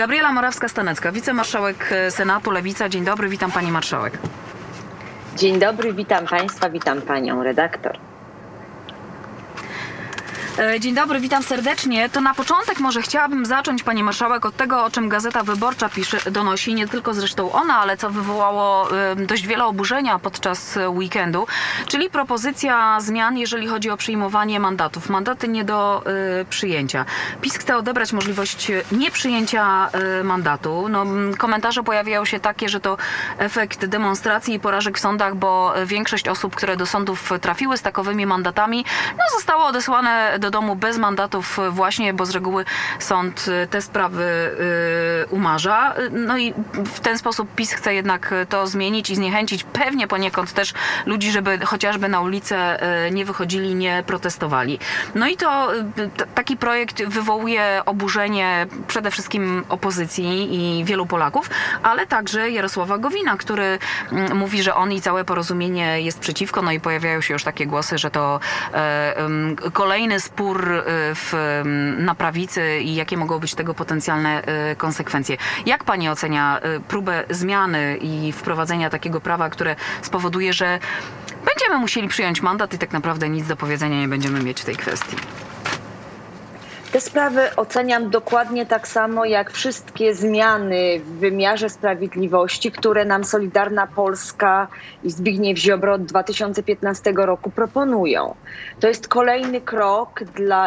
Gabriela Morawska-Stanecka, wicemarszałek Senatu Lewica. Dzień dobry, witam pani marszałek. Dzień dobry, witam państwa, witam panią redaktor. Dzień dobry, witam serdecznie. To na początek może chciałabym zacząć, pani marszałek, od tego, o czym Gazeta Wyborcza pisze, donosi, nie tylko zresztą ona, ale co wywołało dość wiele oburzenia podczas weekendu, czyli propozycja zmian, jeżeli chodzi o przyjmowanie mandatów. Mandaty nie do przyjęcia. PiS chce odebrać możliwość nieprzyjęcia mandatu. No, komentarze pojawiają się takie, że to efekt demonstracji i porażek w sądach, bo większość osób, które do sądów trafiły z takowymi mandatami, no, zostało odesłane do domu bez mandatów właśnie, bo z reguły sąd te sprawy umarza. No i w ten sposób PiS chce jednak to zmienić i zniechęcić pewnie poniekąd też ludzi, żeby chociażby na ulicę nie wychodzili, nie protestowali. No i to taki projekt wywołuje oburzenie przede wszystkim opozycji i wielu Polaków, ale także Jarosława Gowina, który mówi, że on i całe porozumienie jest przeciwko. No i pojawiają się już takie głosy, że to kolejny spór na prawicy i jakie mogą być tego potencjalne konsekwencje. Jak pani ocenia próbę zmiany i wprowadzenia takiego prawa, które spowoduje, że będziemy musieli przyjąć mandat i tak naprawdę nic do powiedzenia nie będziemy mieć w tej kwestii? Te sprawy oceniam dokładnie tak samo jak wszystkie zmiany w wymiarze sprawiedliwości, które nam Solidarna Polska i Zbigniew Ziobro od 2015 roku proponują. To jest kolejny krok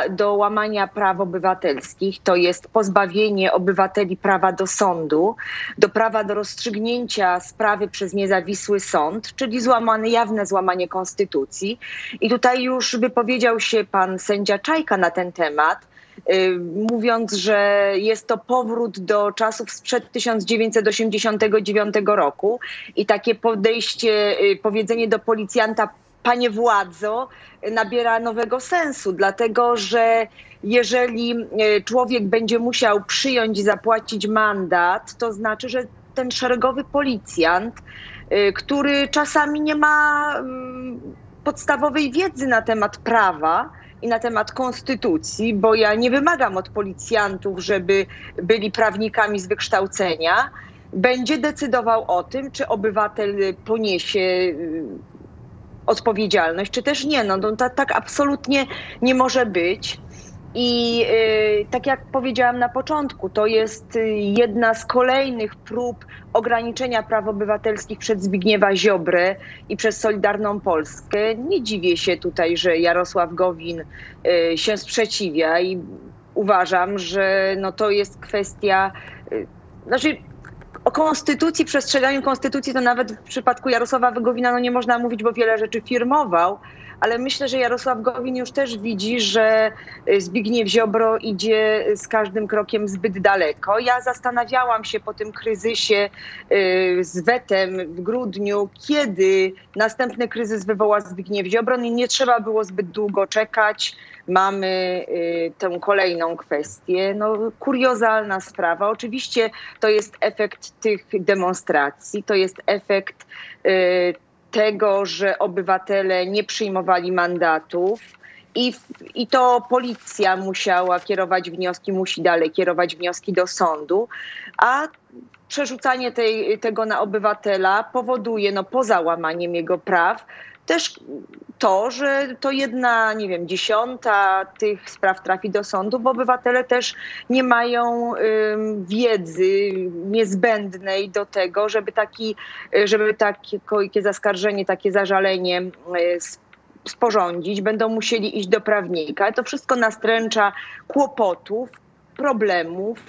do łamania praw obywatelskich, to jest pozbawienie obywateli prawa do sądu, do prawa do rozstrzygnięcia sprawy przez niezawisły sąd, czyli jawne złamanie konstytucji. I tutaj już wypowiedział się pan sędzia Czajka na ten temat, mówiąc, że jest to powrót do czasów sprzed 1989 roku i takie podejście, powiedzenie do policjanta: panie władzo, nabiera nowego sensu, dlatego że jeżeli człowiek będzie musiał przyjąć i zapłacić mandat, to znaczy, że ten szeregowy policjant, który czasami nie ma podstawowej wiedzy na temat prawa i na temat konstytucji, bo ja nie wymagam od policjantów, żeby byli prawnikami z wykształcenia, będzie decydował o tym, czy obywatel poniesie odpowiedzialność, czy też nie. No, tak absolutnie nie może być. I tak jak powiedziałam na początku, to jest jedna z kolejnych prób ograniczenia praw obywatelskich przez Zbigniewa Ziobrę i przez Solidarną Polskę. Nie dziwię się tutaj, że Jarosław Gowin się sprzeciwia i uważam, że no to jest kwestia... Znaczy, o konstytucji, przestrzeganiu konstytucji to nawet w przypadku Jarosława Gowina no nie można mówić, bo wiele rzeczy firmował, ale myślę, że Jarosław Gowin już też widzi, że Zbigniew Ziobro idzie z każdym krokiem zbyt daleko. Ja zastanawiałam się po tym kryzysie z wetem w grudniu, kiedy następny kryzys wywoła Zbigniew Ziobro i nie trzeba było zbyt długo czekać. Mamy tę kolejną kwestię. No, kuriozalna sprawa. Oczywiście to jest efekt tych demonstracji, to jest efekt tego, że obywatele nie przyjmowali mandatów i to policja musiała kierować wnioski, musi dalej kierować wnioski do sądu, a przerzucanie tego na obywatela powoduje, no, poza łamaniem jego praw, też to, że to jedna, nie wiem, dziesiąta tych spraw trafi do sądu, bo obywatele też nie mają wiedzy niezbędnej do tego, żeby takie zaskarżenie, takie zażalenie sporządzić. Będą musieli iść do prawnika. To wszystko nastręcza kłopotów, problemów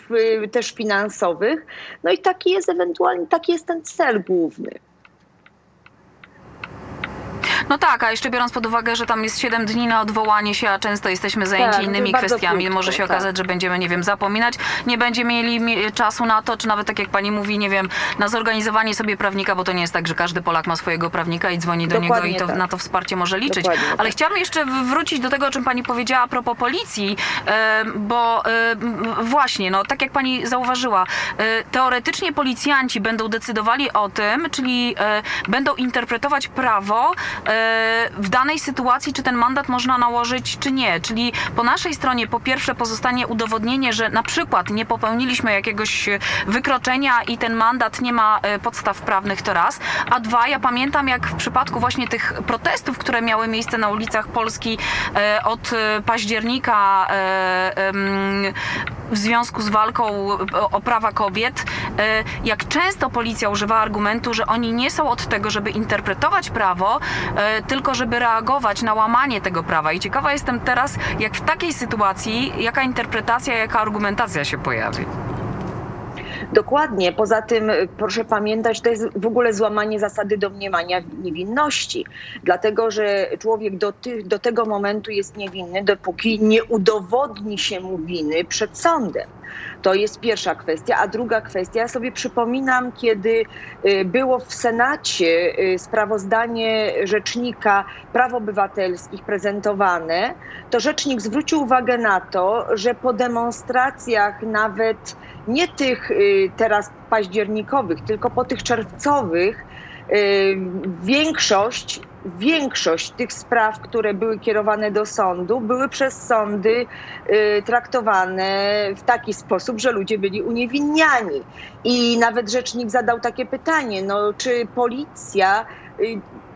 też finansowych. No i taki jest ewentualnie, taki jest ten cel główny. No tak, a jeszcze biorąc pod uwagę, że tam jest 7 dni na odwołanie się, a często jesteśmy zajęci innymi kwestiami. Krótko, może się okazać, że będziemy, nie wiem, zapominać. Nie będziemy mieli czasu na to, czy nawet tak jak pani mówi, nie wiem, na zorganizowanie sobie prawnika, bo to nie jest tak, że każdy Polak ma swojego prawnika i dzwoni do niego i to, na to wsparcie może liczyć. Dokładnie. Ale chciałam jeszcze wrócić do tego, o czym pani powiedziała a propos policji, bo właśnie, no tak jak pani zauważyła, teoretycznie policjanci będą decydowali o tym, czyli będą interpretować prawo w danej sytuacji, czy ten mandat można nałożyć, czy nie. Czyli po naszej stronie po pierwsze pozostanie udowodnienie, że na przykład nie popełniliśmy jakiegoś wykroczenia i ten mandat nie ma podstaw prawnych, to raz. A dwa, ja pamiętam, jak w przypadku właśnie tych protestów, które miały miejsce na ulicach Polski od października w związku z walką o prawa kobiet, jak często policja używała argumentu, że oni nie są od tego, żeby interpretować prawo, tylko żeby reagować na łamanie tego prawa. I ciekawa jestem teraz, jak w takiej sytuacji, jaka interpretacja, jaka argumentacja się pojawi. Dokładnie. Poza tym proszę pamiętać, to jest w ogóle złamanie zasady domniemania niewinności. Dlatego, że człowiek do tego momentu jest niewinny, dopóki nie udowodni się mu winy przed sądem. To jest pierwsza kwestia. A druga kwestia, ja sobie przypominam, kiedy było w Senacie sprawozdanie Rzecznika Praw Obywatelskich prezentowane, to rzecznik zwrócił uwagę na to, że po demonstracjach nawet nie tych teraz październikowych, tylko po tych czerwcowych, większość tych spraw, które były kierowane do sądu, były przez sądy traktowane w taki sposób, że ludzie byli uniewinniani. I nawet rzecznik zadał takie pytanie, no, czy policja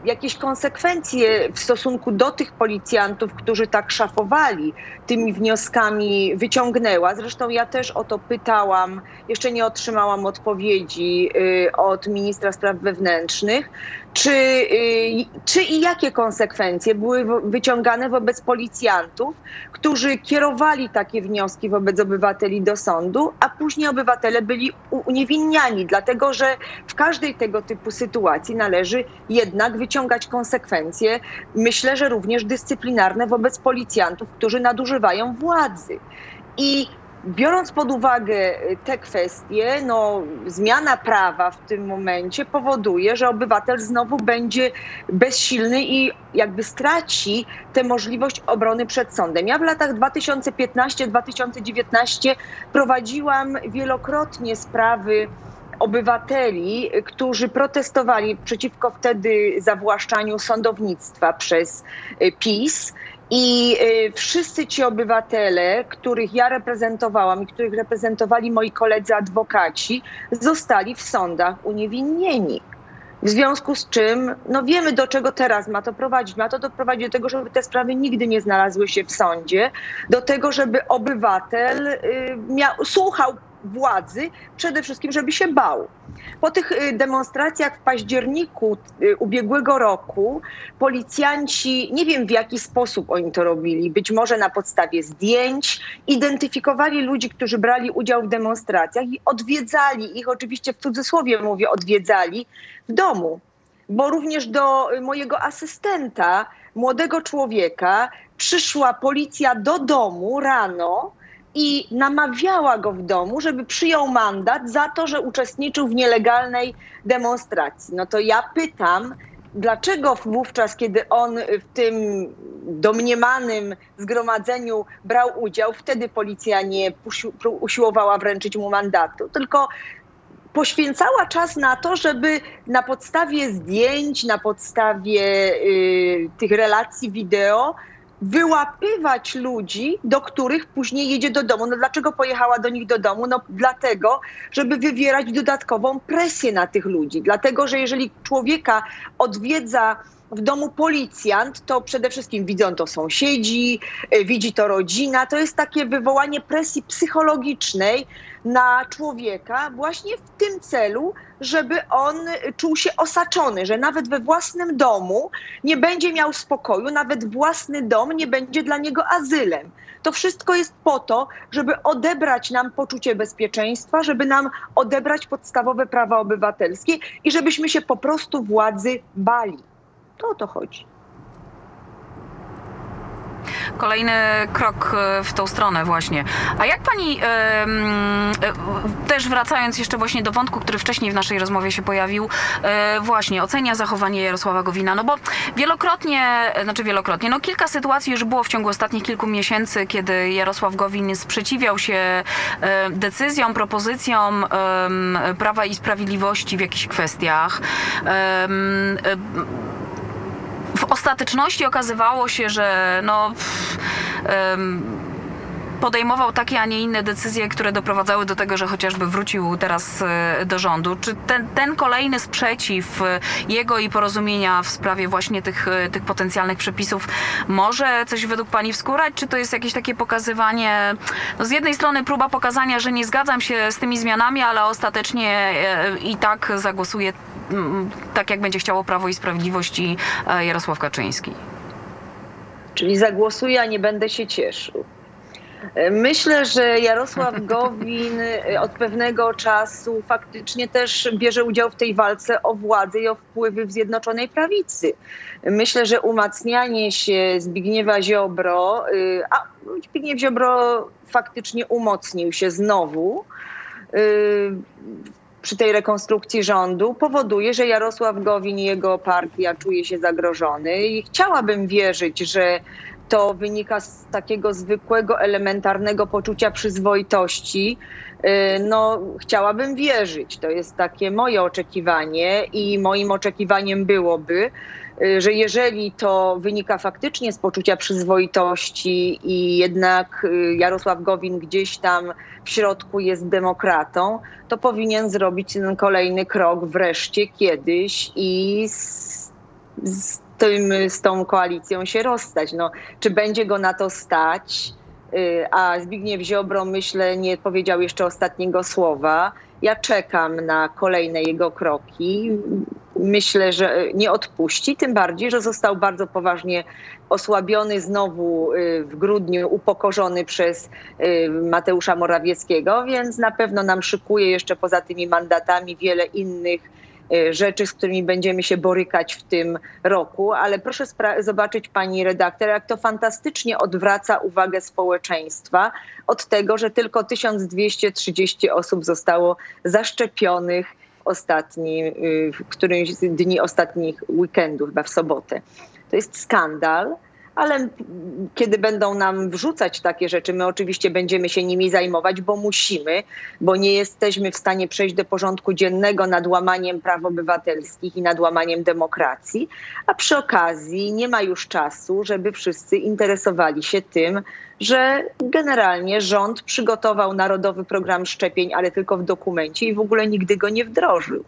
jakieś konsekwencje w stosunku do tych policjantów, którzy tak szafowali tymi wnioskami, wyciągnęła. Zresztą ja też o to pytałam, jeszcze nie otrzymałam odpowiedzi od ministra spraw wewnętrznych, czy i jakie konsekwencje były wyciągane wobec policjantów, którzy kierowali takie wnioski wobec obywateli do sądu, a później obywatele byli uniewinniani, dlatego że w każdej tego typu sytuacji należy jednak wyciągać konsekwencje, myślę, że również dyscyplinarne wobec policjantów, którzy nadużywają władzy. I biorąc pod uwagę te kwestie, no, zmiana prawa w tym momencie powoduje, że obywatel znowu będzie bezsilny i jakby straci tę możliwość obrony przed sądem. Ja w latach 2015-2019 prowadziłam wielokrotnie sprawy obywateli, którzy protestowali przeciwko wtedy zawłaszczaniu sądownictwa przez PiS. I wszyscy ci obywatele, których ja reprezentowałam i których reprezentowali moi koledzy adwokaci, zostali w sądach uniewinnieni. W związku z czym, no wiemy, do czego teraz ma to prowadzić. Ma to doprowadzić do tego, żeby te sprawy nigdy nie znalazły się w sądzie, do tego, żeby obywatel słuchał władzy, przede wszystkim, żeby się bał. Po tych demonstracjach w październiku ubiegłego roku policjanci, nie wiem w jaki sposób oni to robili, być może na podstawie zdjęć, identyfikowali ludzi, którzy brali udział w demonstracjach i odwiedzali ich, oczywiście w cudzysłowie mówię, odwiedzali w domu. Bo również do mojego asystenta, młodego człowieka, przyszła policja do domu rano i namawiała go w domu, żeby przyjął mandat za to, że uczestniczył w nielegalnej demonstracji. No to ja pytam, dlaczego wówczas, kiedy on w tym domniemanym zgromadzeniu brał udział, wtedy policja nie usiłowała wręczyć mu mandatu, tylko poświęcała czas na to, żeby na podstawie zdjęć, na podstawie tych relacji wideo wyłapywać ludzi, do których później jedzie do domu. No dlaczego pojechała do nich do domu? No dlatego, żeby wywierać dodatkową presję na tych ludzi. Dlatego, że jeżeli człowieka odwiedza w domu policjant, to przede wszystkim widzą to sąsiedzi, widzi to rodzina. To jest takie wywołanie presji psychologicznej na człowieka właśnie w tym celu, żeby on czuł się osaczony, że nawet we własnym domu nie będzie miał spokoju, nawet własny dom nie będzie dla niego azylem. To wszystko jest po to, żeby odebrać nam poczucie bezpieczeństwa, żeby nam odebrać podstawowe prawa obywatelskie i żebyśmy się po prostu władzy bali. To o to chodzi. Kolejny krok w tą stronę właśnie. A jak pani, też wracając jeszcze właśnie do wątku, który wcześniej w naszej rozmowie się pojawił, właśnie ocenia zachowanie Jarosława Gowina? No bo wielokrotnie, no kilka sytuacji już było w ciągu ostatnich kilku miesięcy, kiedy Jarosław Gowin sprzeciwiał się decyzjom, propozycjom Prawa i Sprawiedliwości w jakichś kwestiach. ostateczności okazywało się, że no... podejmował takie, a nie inne decyzje, które doprowadzały do tego, że chociażby wrócił teraz do rządu. Czy ten kolejny sprzeciw jego i Porozumienia w sprawie właśnie tych potencjalnych przepisów może coś według pani wskórać? Czy to jest jakieś takie pokazywanie, no z jednej strony próba pokazania, że nie zgadzam się z tymi zmianami, ale ostatecznie i tak zagłosuje tak, jak będzie chciało Prawo i Sprawiedliwość i Jarosław Kaczyński? Czyli zagłosuję, a nie będę się cieszył. Myślę, że Jarosław Gowin od pewnego czasu faktycznie też bierze udział w tej walce o władzę i o wpływy w Zjednoczonej Prawicy. Myślę, że umacnianie się Zbigniewa Ziobro, a Zbigniew Ziobro faktycznie umocnił się znowu przy tej rekonstrukcji rządu, powoduje, że Jarosław Gowin i jego partia czuje się zagrożony i chciałabym wierzyć, że to wynika z takiego zwykłego, elementarnego poczucia przyzwoitości. No, chciałabym wierzyć. To jest takie moje oczekiwanie i moim oczekiwaniem byłoby, że jeżeli to wynika faktycznie z poczucia przyzwoitości i jednak Jarosław Gowin gdzieś tam w środku jest demokratą, to powinien zrobić ten kolejny krok wreszcie kiedyś i z tą koalicją się rozstać. No, czy będzie go na to stać? A Zbigniew Ziobro, myślę, nie powiedział jeszcze ostatniego słowa. Ja czekam na kolejne jego kroki. Myślę, że nie odpuści, tym bardziej, że został bardzo poważnie osłabiony znowu w grudniu, upokorzony przez Mateusza Morawieckiego, więc na pewno nam szykuje jeszcze poza tymi mandatami wiele innych rzeczy, z którymi będziemy się borykać w tym roku, ale proszę zobaczyć, pani redaktor, jak to fantastycznie odwraca uwagę społeczeństwa od tego, że tylko 1230 osób zostało zaszczepionych w którymś z dni ostatnich weekendów, chyba w sobotę. To jest skandal. Ale kiedy będą nam wrzucać takie rzeczy, my oczywiście będziemy się nimi zajmować, bo musimy, bo nie jesteśmy w stanie przejść do porządku dziennego nad łamaniem praw obywatelskich i nad łamaniem demokracji, a przy okazji nie ma już czasu, żeby wszyscy interesowali się tym, że generalnie rząd przygotował narodowy program szczepień, ale tylko w dokumencie i w ogóle nigdy go nie wdrożył.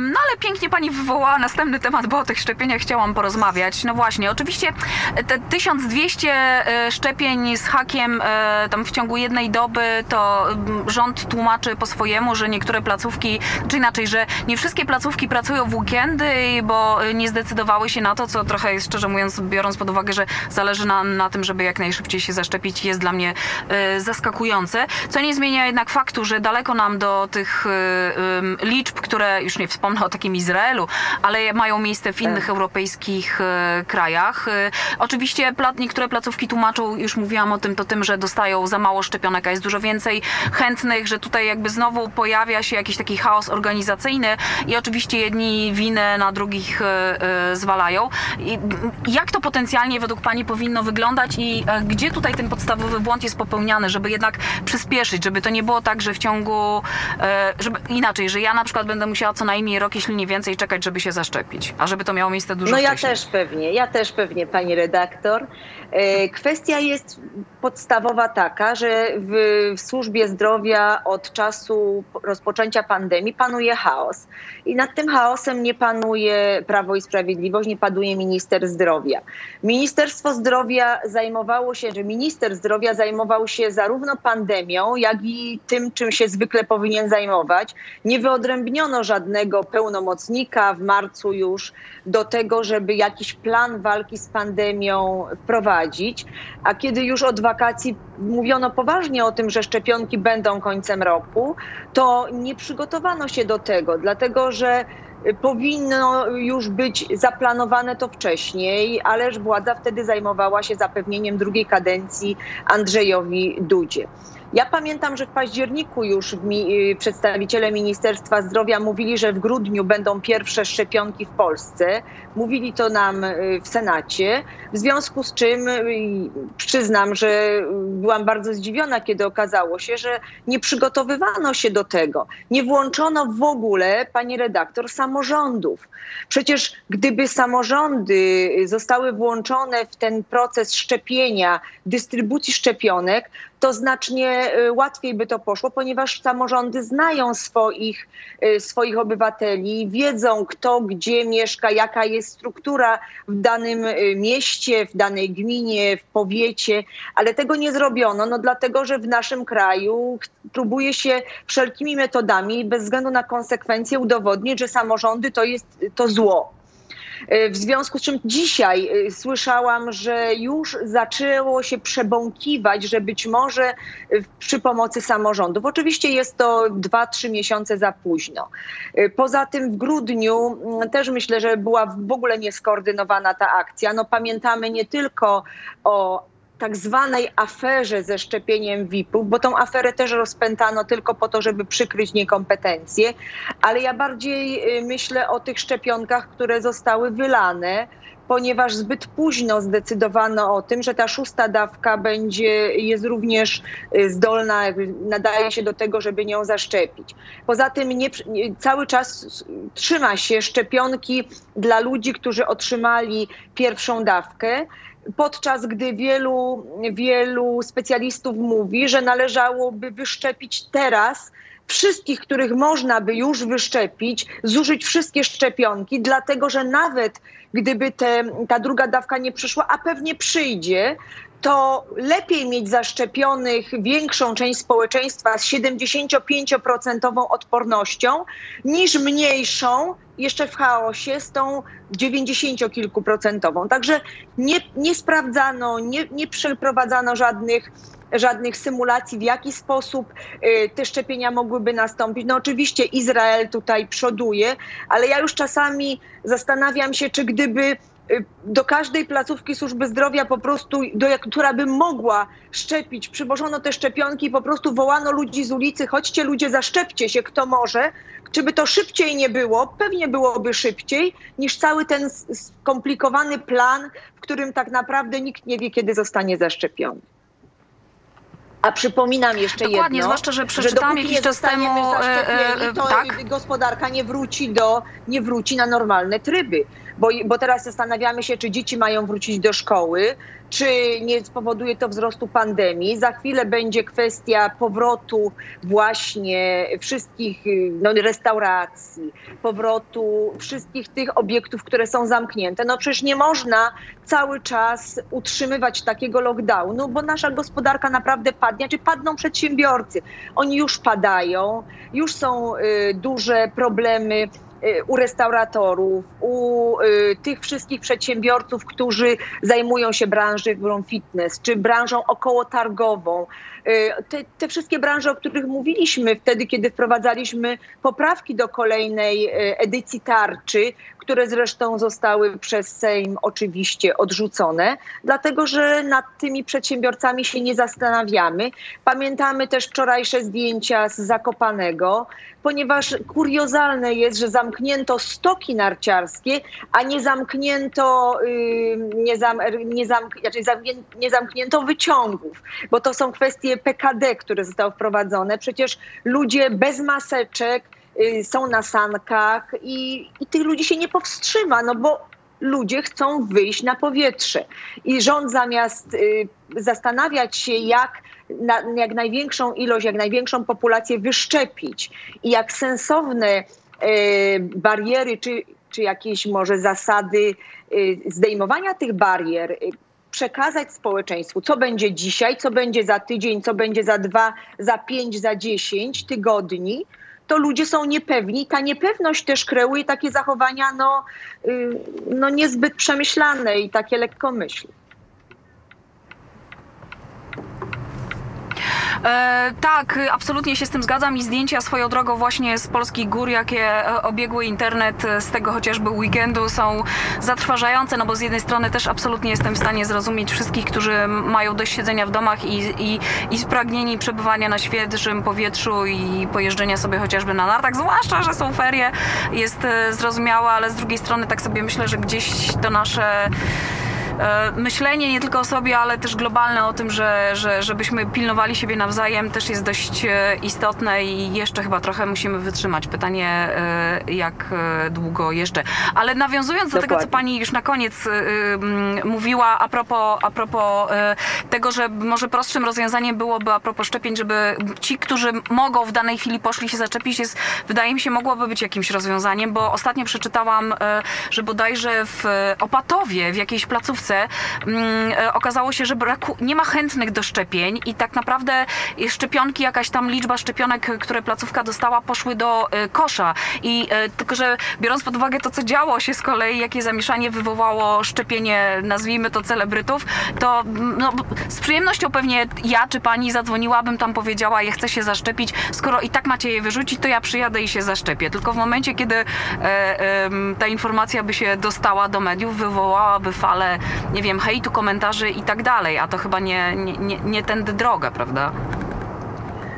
No ale pięknie pani wywołała następny temat, bo o tych szczepieniach chciałam porozmawiać. No właśnie, oczywiście te 1200 szczepień z hakiem tam w ciągu jednej doby, to rząd tłumaczy po swojemu, że niektóre placówki, czy inaczej, że nie wszystkie placówki pracują w weekendy, bo nie zdecydowały się na to, co trochę jest, szczerze mówiąc, biorąc pod uwagę, że zależy na tym, żeby jak najszybciej się zaszczepić, jest dla mnie zaskakujące. Co nie zmienia jednak faktu, że daleko nam do tych liczb, które już nie wspomnę o takim Izraelu, ale mają miejsce w innych europejskich krajach. Oczywiście niektóre placówki tłumaczą, już mówiłam o tym, to tym, że dostają za mało szczepionek, a jest dużo więcej chętnych, że tutaj jakby znowu pojawia się jakiś taki chaos organizacyjny i oczywiście jedni winę na drugich zwalają. I jak to potencjalnie według pani powinno wyglądać i gdzie tutaj ten podstawowy błąd jest popełniany, żeby jednak przyspieszyć, żeby to nie było tak, że w ciągu... że ja na przykład będę musiała co najmniej rok, jeśli nie więcej, czekać, żeby się zaszczepić, a żeby to miało miejsce dużo wcześniej. No ja też pewnie, pani redaktor. Kwestia jest podstawowa taka, że w służbie zdrowia od czasu rozpoczęcia pandemii panuje chaos. I nad tym chaosem nie panuje Prawo i Sprawiedliwość, nie panuje minister zdrowia. Minister zdrowia zajmował się zarówno pandemią, jak i tym, czym się zwykle powinien zajmować. Nie wyodrębniono żadnego pełnomocnika w marcu już do tego, żeby jakiś plan walki z pandemią wprowadzić. A kiedy już od wakacji mówiono poważnie o tym, że szczepionki będą końcem roku, to nie przygotowano się do tego, dlatego że powinno już być zaplanowane to wcześniej, ależ władza wtedy zajmowała się zapewnieniem drugiej kadencji Andrzejowi Dudzie. Ja pamiętam, że w październiku już przedstawiciele Ministerstwa Zdrowia mówili, że w grudniu będą pierwsze szczepionki w Polsce. Mówili to nam w Senacie, w związku z czym przyznam, że byłam bardzo zdziwiona, kiedy okazało się, że nie przygotowywano się do tego. Nie włączono w ogóle, pani redaktor, samorządów. Przecież gdyby samorządy zostały włączone w ten proces szczepienia, dystrybucji szczepionek, to znacznie łatwiej by to poszło, ponieważ samorządy znają swoich obywateli, wiedzą kto gdzie mieszka, jaka jest struktura w danym mieście, w danej gminie, w powiecie, ale tego nie zrobiono, dlatego, że w naszym kraju próbuje się wszelkimi metodami, bez względu na konsekwencje, udowodnić, że samorządy to zło. W związku z czym dzisiaj słyszałam, że już zaczęło się przebąkiwać, że być może przy pomocy samorządów. Oczywiście jest to 2-3 miesiące za późno. Poza tym w grudniu też myślę, że była w ogóle nieskoordynowana ta akcja. Pamiętamy nie tylko o tak zwanej aferze ze szczepieniem VIP-ów, bo tą aferę też rozpętano tylko po to, żeby przykryć niekompetencje, ale ja bardziej myślę o tych szczepionkach, które zostały wylane, ponieważ zbyt późno zdecydowano o tym, że ta szósta dawka jest również zdolna, nadaje się do tego, żeby nią zaszczepić. Poza tym cały czas trzyma się szczepionki dla ludzi, którzy otrzymali pierwszą dawkę, podczas gdy wielu specjalistów mówi, że należałoby wyszczepić teraz wszystkich, których można by już wyszczepić, zużyć wszystkie szczepionki, dlatego że nawet gdyby ta druga dawka nie przyszła, a pewnie przyjdzie, to lepiej mieć zaszczepionych większą część społeczeństwa z 75% odpornością niż mniejszą, jeszcze w chaosie, z tą 90-kilkuprocentową. Także nie sprawdzano, nie przeprowadzano żadnych symulacji, w jaki sposób te szczepienia mogłyby nastąpić. Oczywiście Izrael tutaj przoduje, ale ja już czasami zastanawiam się, czy gdyby do każdej placówki służby zdrowia po prostu, która by mogła szczepić, przywożono te szczepionki i po prostu wołano ludzi z ulicy, chodźcie ludzie, zaszczepcie się, kto może. Czy by to szybciej nie było? Pewnie byłoby szybciej niż cały ten skomplikowany plan, w którym tak naprawdę nikt nie wie, kiedy zostanie zaszczepiony. A przypominam jeszcze jedno, zwłaszcza, że przeczytałam jakiś czas temu, to tak? Gospodarka nie wróci na normalne tryby. Bo teraz zastanawiamy się, czy dzieci mają wrócić do szkoły, czy nie spowoduje to wzrostu pandemii. Za chwilę będzie kwestia powrotu właśnie wszystkich restauracji, powrotu wszystkich tych obiektów, które są zamknięte. Przecież nie można cały czas utrzymywać takiego lockdownu, bo nasza gospodarka naprawdę padnie, czy padną przedsiębiorcy. Oni już padają, już są duże problemy u restauratorów, u tych wszystkich przedsiębiorców, którzy zajmują się branżą fitness, czy branżą okołotargową. Te wszystkie branże, o których mówiliśmy wtedy, kiedy wprowadzaliśmy poprawki do kolejnej edycji tarczy, które zresztą zostały przez Sejm oczywiście odrzucone, dlatego że nad tymi przedsiębiorcami się nie zastanawiamy. Pamiętamy też wczorajsze zdjęcia z Zakopanego, ponieważ kuriozalne jest, że zamknięto stoki narciarskie, a nie zamknięto wyciągów, bo to są kwestie PKD, które zostały wprowadzone. Przecież ludzie bez maseczek są na sankach i tych ludzi się nie powstrzyma, bo ludzie chcą wyjść na powietrze. I rząd zamiast zastanawiać się, jak największą ilość, jak największą populację wyszczepić i jak sensowne bariery czy jakieś może zasady zdejmowania tych barier przekazać społeczeństwu, co będzie dzisiaj, co będzie za tydzień, co będzie za 2, za 5, za 10 tygodni, to ludzie są niepewni. Ta niepewność też kreuje takie zachowania niezbyt przemyślane i takie lekkomyślne. Tak, absolutnie się z tym zgadzam i zdjęcia swoją drogą właśnie z polskich gór, jakie obiegły internet z tego chociażby weekendu, są zatrważające, no bo z jednej strony też absolutnie jestem w stanie zrozumieć wszystkich, którzy mają dość siedzenia w domach i spragnieni przebywania na świeżym powietrzu i pojeżdżenia sobie chociażby na nartach, zwłaszcza, że są ferie, jest zrozumiałe, ale z drugiej strony tak sobie myślę, że gdzieś to nasze myślenie nie tylko o sobie, ale też globalne o tym, żebyśmy pilnowali siebie nawzajem, też jest dość istotne i jeszcze chyba trochę musimy wytrzymać. Pytanie, jak długo jeszcze. Ale nawiązując do tego, co pani już na koniec mówiła a propos tego, że może prostszym rozwiązaniem byłoby a propos szczepień, żeby ci, którzy mogą w danej chwili poszli się zaczepić, jest, wydaje mi się, mogłoby być jakimś rozwiązaniem, bo ostatnio przeczytałam, że bodajże w Opatowie, w jakiejś placówce okazało się, że nie ma chętnych do szczepień i tak naprawdę szczepionki, jakaś tam liczba szczepionek, które placówka dostała, poszły do kosza. I tylko, że biorąc pod uwagę to, co działo się z kolei, jakie zamieszanie wywołało szczepienie, nazwijmy to celebrytów, to no, z przyjemnością pewnie ja czy pani zadzwoniłabym tam, powiedziała, ja chcę się zaszczepić, skoro i tak macie je wyrzucić, to ja przyjadę i się zaszczepię. Tylko w momencie, kiedy ta informacja by się dostała do mediów, wywołałaby falę, nie wiem, hejtu, komentarzy i tak dalej, a to chyba nie tędy droga, prawda?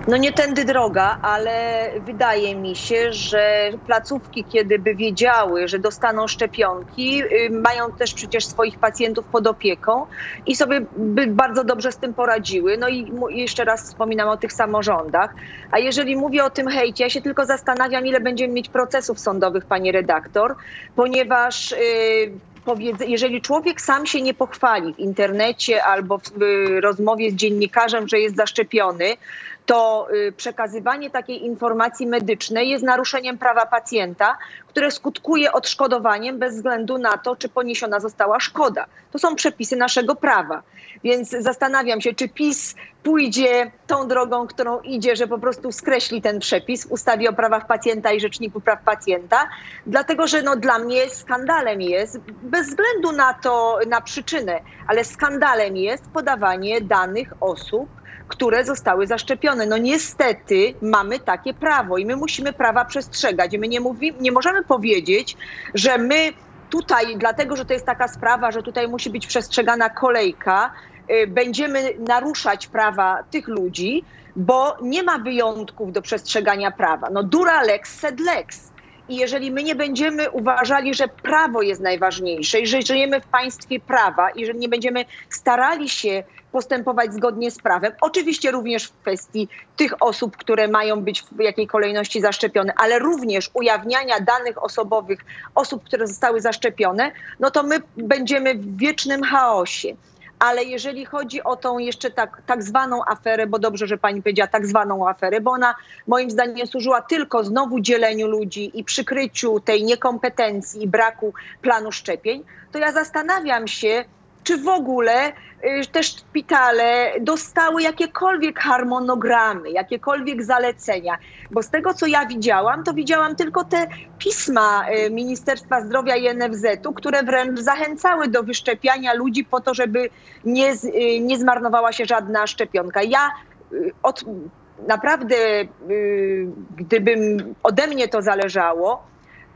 No nie tędy droga, ale wydaje mi się, że placówki, kiedy by wiedziały, że dostaną szczepionki, mają też przecież swoich pacjentów pod opieką i sobie by bardzo dobrze z tym poradziły. No i jeszcze raz wspominam o tych samorządach. A jeżeli mówię o tym hejcie, ja się tylko zastanawiam, ile będziemy mieć procesów sądowych, pani redaktor, ponieważ jeżeli człowiek sam się nie pochwali w internecie albo w rozmowie z dziennikarzem, że jest zaszczepiony, to przekazywanie takiej informacji medycznej jest naruszeniem prawa pacjenta, które skutkuje odszkodowaniem bez względu na to, czy poniesiona została szkoda. To są przepisy naszego prawa. Więc zastanawiam się, czy PiS pójdzie tą drogą, którą idzie, że po prostu skreśli ten przepis w ustawie o prawach pacjenta i Rzeczniku Praw Pacjenta, dlatego że no, dla mnie skandalem jest, bez względu na to, na przyczynę, ale skandalem jest podawanie danych osób, które zostały zaszczepione. No niestety mamy takie prawo i my musimy prawa przestrzegać. My nie możemy powiedzieć, że my tutaj, dlatego że to jest taka sprawa, że tutaj musi być przestrzegana kolejka, będziemy naruszać prawa tych ludzi, bo nie ma wyjątków do przestrzegania prawa. No dura lex sed lex. I jeżeli my nie będziemy uważali, że prawo jest najważniejsze i że żyjemy w państwie prawa i że nie będziemy starali się postępować zgodnie z prawem, oczywiście również w kwestii tych osób, które mają być w jakiej kolejności zaszczepione, ale również ujawniania danych osobowych osób, które zostały zaszczepione, no to my będziemy w wiecznym chaosie. Ale jeżeli chodzi o tą jeszcze tak zwaną aferę, bo dobrze, że pani powiedziała tak zwaną aferę, bo ona moim zdaniem służyła tylko znowu dzieleniu ludzi i przykryciu tej niekompetencji i braku planu szczepień, to ja zastanawiam się, czy w ogóle te szpitale dostały jakiekolwiek harmonogramy, jakiekolwiek zalecenia. Bo z tego, co ja widziałam, to widziałam tylko te pisma Ministerstwa Zdrowia i NFZ-u, które wręcz zachęcały do wyszczepiania ludzi po to, żeby nie zmarnowała się żadna szczepionka. Ja naprawdę, gdybym ode mnie to zależało,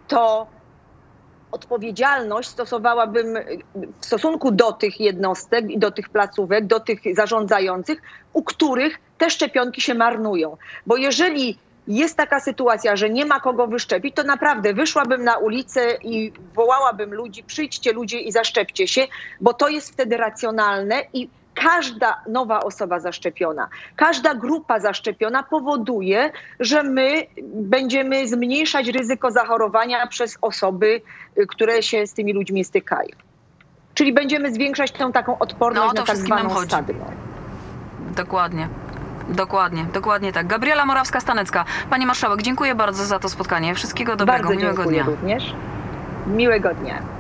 to odpowiedzialność stosowałabym w stosunku do tych jednostek i do tych placówek, do tych zarządzających, u których te szczepionki się marnują. Bo jeżeli jest taka sytuacja, że nie ma kogo wyszczepić, to naprawdę wyszłabym na ulicę i wołałabym ludzi, przyjdźcie ludzie i zaszczepcie się, bo to jest wtedy racjonalne i każda nowa osoba zaszczepiona, każda grupa zaszczepiona powoduje, że my będziemy zmniejszać ryzyko zachorowania przez osoby, które się z tymi ludźmi stykają. Czyli będziemy zwiększać tą taką odporność na tak zwaną stadię. Dokładnie. Dokładnie tak. Gabriela Morawska-Stanecka. Pani marszałek, dziękuję bardzo za to spotkanie. Wszystkiego dobrego, miłego dnia. Również. Miłego dnia.